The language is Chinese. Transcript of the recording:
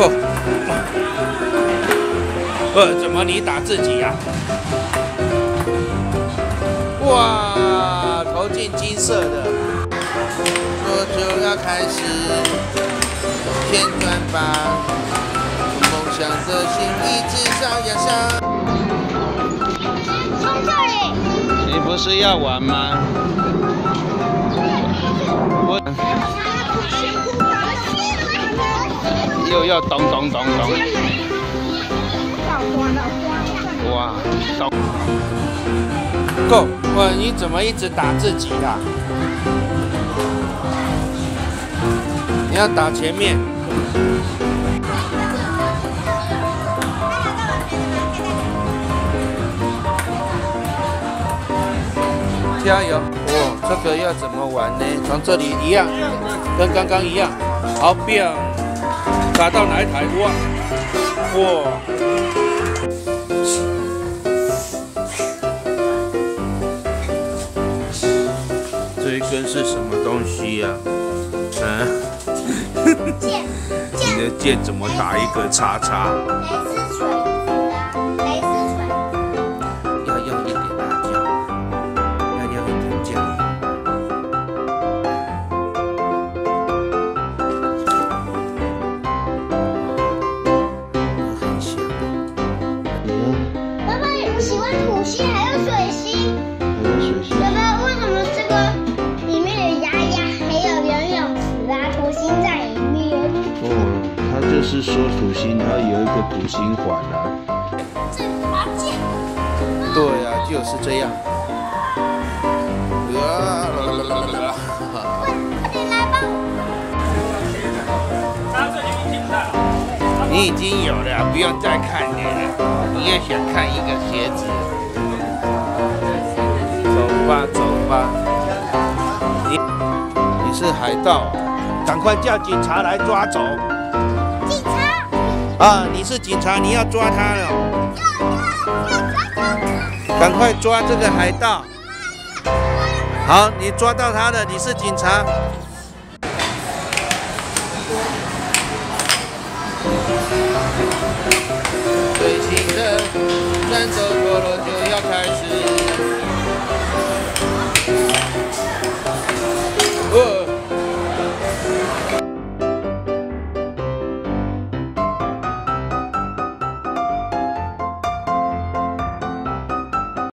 扣。怎么你打自己呀、啊？哇，投进金色的，桌球要开始，天团吧，梦想的心一直烧呀烧。从这里。你不是要玩吗？又要咚咚咚咚！哇，咚！够！哇，你怎么一直打自己呀、啊？你要打前面。加油！哇，这个要怎么玩呢？从这里一样，跟刚刚一样，好变。打到哪一台？哇！这一根是什么东西呀、啊？啊？剑剑你的剑怎么打一个叉叉？蕾丝锤，蕾丝锤。要用一点辣椒，要用一点酱。 就是说土星它有一个土星环啊，对啊，就是这样。你已经有了，不用再看你了。你也想看一个鞋子？走吧，走吧。你是海盗，赶快叫警察来抓走。 啊！你是警察，你要抓他了！赶快抓这个海盗！好，你抓到他了，你是警察。